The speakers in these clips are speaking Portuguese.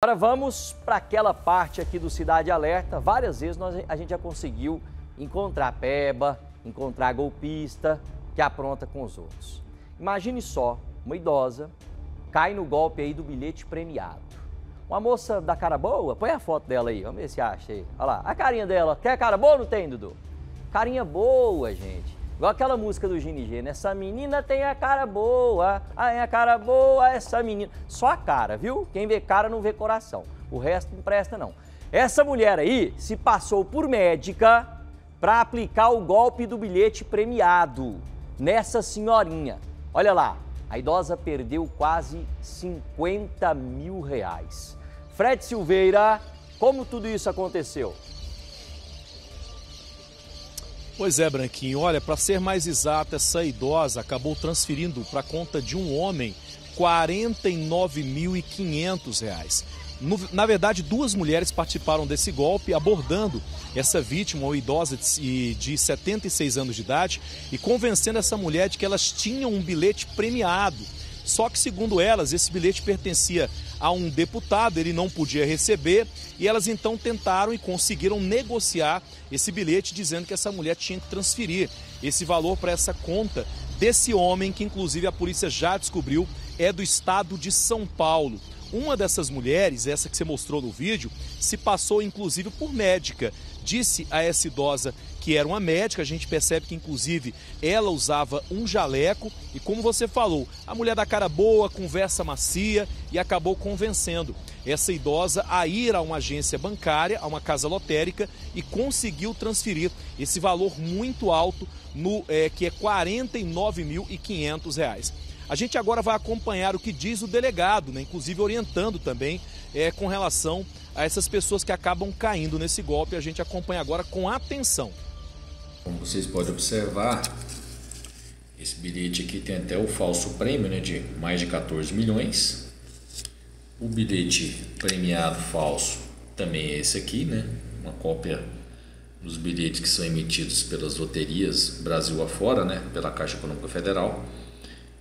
Agora vamos para aquela parte aqui do Cidade Alerta. Várias vezes a gente já conseguiu encontrar peba, encontrar golpista que apronta com os outros. Imagine só, uma idosa cai no golpe aí do bilhete premiado. Uma moça da cara boa, põe a foto dela aí, vamos ver se acha aí. Olha lá, a carinha dela. Quer cara boa ou não tem, Dudu? Carinha boa, gente. Igual aquela música do Gini Gênero, essa menina tem a cara boa, essa menina... Só a cara, viu? Quem vê cara não vê coração, o resto não presta não. Essa mulher aí se passou por médica para aplicar o golpe do bilhete premiado nessa senhorinha. Olha lá, a idosa perdeu quase 50 mil reais. Fred Silveira, como tudo isso aconteceu? Pois é, Branquinho. Olha, para ser mais exato, essa idosa acabou transferindo para a conta de um homem R$ 49.500. Na verdade, duas mulheres participaram desse golpe, abordando essa vítima, uma idosa de 76 anos de idade, e convencendo essa mulher de que elas tinham um bilhete premiado. Só que, segundo elas, esse bilhete pertencia a um deputado, ele não podia receber, e elas então tentaram e conseguiram negociar esse bilhete, dizendo que essa mulher tinha que transferir esse valor para essa conta desse homem, que inclusive a polícia já descobriu, é do estado de São Paulo. Uma dessas mulheres, essa que você mostrou no vídeo, se passou inclusive por médica. Disse a essa idosa que era uma médica, a gente percebe que inclusive ela usava um jaleco e, como você falou, a mulher da cara boa, conversa macia, e acabou convencendo essa idosa a ir a uma agência bancária, a uma casa lotérica, e conseguiu transferir esse valor muito alto, que é R$ 49.500. A gente agora vai acompanhar o que diz o delegado, né? Inclusive orientando também com relação a essas pessoas que acabam caindo nesse golpe. A gente acompanha agora com atenção. Como vocês podem observar, esse bilhete aqui tem até o falso prêmio, né, de mais de 14 milhões. O bilhete premiado falso também é esse aqui, né? Uma cópia dos bilhetes que são emitidos pelas loterias Brasil afora, né, pela Caixa Econômica Federal.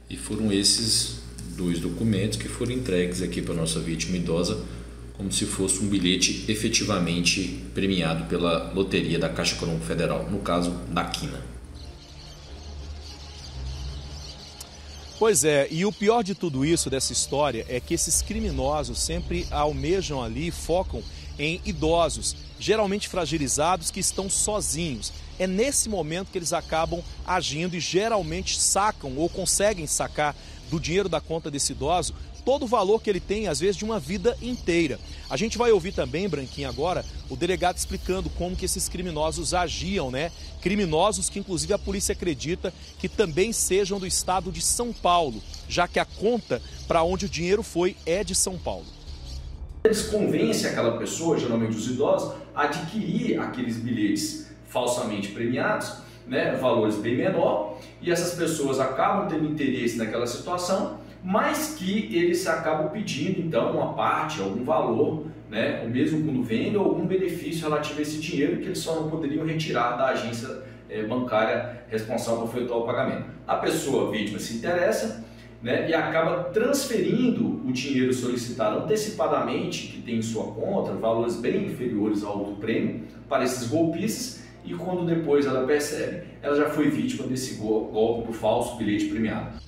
E foram esses dois documentos que foram entregues aqui para a nossa vítima idosa, como se fosse um bilhete efetivamente premiado pela Loteria da Caixa Econômica Federal, no caso da Quina. Pois é, e o pior de tudo isso, dessa história, é que esses criminosos sempre almejam ali, focam em idosos, geralmente fragilizados, que estão sozinhos. É nesse momento que eles acabam agindo e geralmente sacam ou conseguem sacar do dinheiro da conta desse idoso todo o valor que ele tem, às vezes, de uma vida inteira. A gente vai ouvir também, Branquinho, agora, o delegado explicando como que esses criminosos agiam, né? Criminosos que, inclusive, a polícia acredita que também sejam do estado de São Paulo, já que a conta para onde o dinheiro foi é de São Paulo. Eles convencem aquela pessoa, geralmente os idosos, a adquirir aqueles bilhetes falsamente premiados, né, valores bem menor, e essas pessoas acabam tendo interesse naquela situação, mas que eles acabam pedindo então uma parte, algum valor, né, ou mesmo quando vende, algum benefício relativo a esse dinheiro que eles só não poderiam retirar da agência bancária responsável por efetuar o pagamento. A pessoa, a vítima, se interessa, né, e acaba transferindo o dinheiro solicitado antecipadamente, que tem em sua conta, valores bem inferiores ao do prêmio, para esses golpistas, e quando depois ela percebe, ela já foi vítima desse golpe do falso bilhete premiado.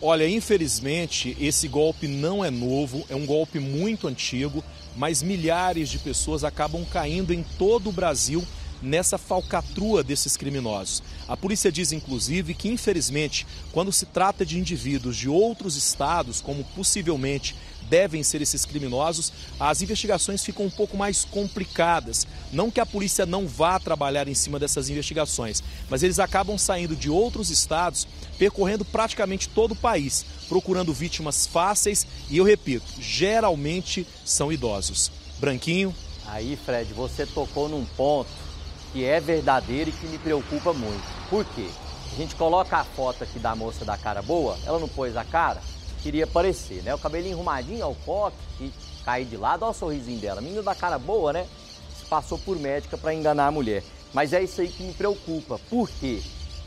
Olha, infelizmente, esse golpe não é novo, é um golpe muito antigo, mas milhares de pessoas acabam caindo em todo o Brasil nessa falcatrua desses criminosos. A polícia diz, inclusive, que infelizmente, quando se trata de indivíduos de outros estados, como possivelmente devem ser esses criminosos, as investigações ficam um pouco mais complicadas. Não que a polícia não vá trabalhar em cima dessas investigações, mas eles acabam saindo de outros estados, percorrendo praticamente todo o país, procurando vítimas fáceis e, eu repito, geralmente são idosos. Branquinho? Aí, Fred, você tocou num ponto que é verdadeiro e que me preocupa muito. Por quê? A gente coloca a foto aqui da moça da cara boa, ela não pôs a cara, queria parecer, né? O cabelinho arrumadinho, ao coque, e cair de lado, olha o sorrisinho dela. A menina da cara boa, né? Se passou por médica para enganar a mulher. Mas é isso aí que me preocupa. Por quê?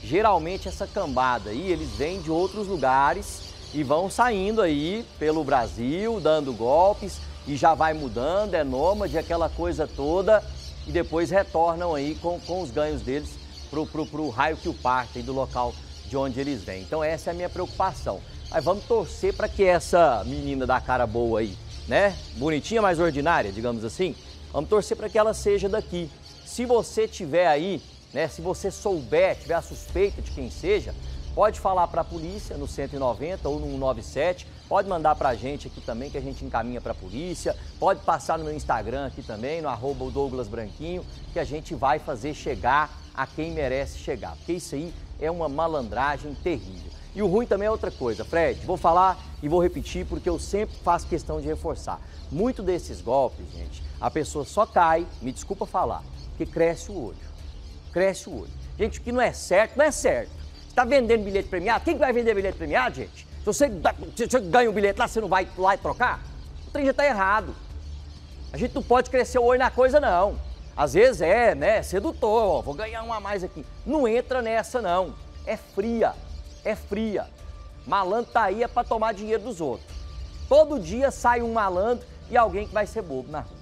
Geralmente essa cambada aí, eles vêm de outros lugares e vão saindo aí pelo Brasil, dando golpes, e já vai mudando, é nômade, aquela coisa toda, e depois retornam aí com os ganhos deles pro raio que o parte, do local de onde eles vêm. Então essa é a minha preocupação. Mas vamos torcer para que essa menina da cara boa aí, né, bonitinha, mas ordinária, digamos assim, vamos torcer para que ela seja daqui. Se você tiver aí, né, se você souber, tiver a suspeita de quem seja, pode falar para a polícia no 190 ou no 197, pode mandar para a gente aqui também, que a gente encaminha para a polícia, pode passar no meu Instagram aqui também, no @douglasbranquinho, que a gente vai fazer chegar a quem merece chegar, porque isso aí é uma malandragem terrível. E o ruim também é outra coisa, Fred, vou falar e vou repetir porque eu sempre faço questão de reforçar. Muito desses golpes, gente, a pessoa só cai, me desculpa falar, porque cresce o olho. Cresce o olho. Gente, o que não é certo, não é certo. Você está vendendo bilhete premiado? Quem que vai vender bilhete premiado, gente? Se você ganha um bilhete lá, você não vai lá e trocar? O trem já está errado. A gente não pode crescer o olho na coisa, não. Às vezes é, né, sedutor, ó, vou ganhar um a mais aqui. Não entra nessa, não. É fria. É fria. Malandro tá aí é para tomar dinheiro dos outros. Todo dia sai um malandro e alguém que vai ser bobo na rua.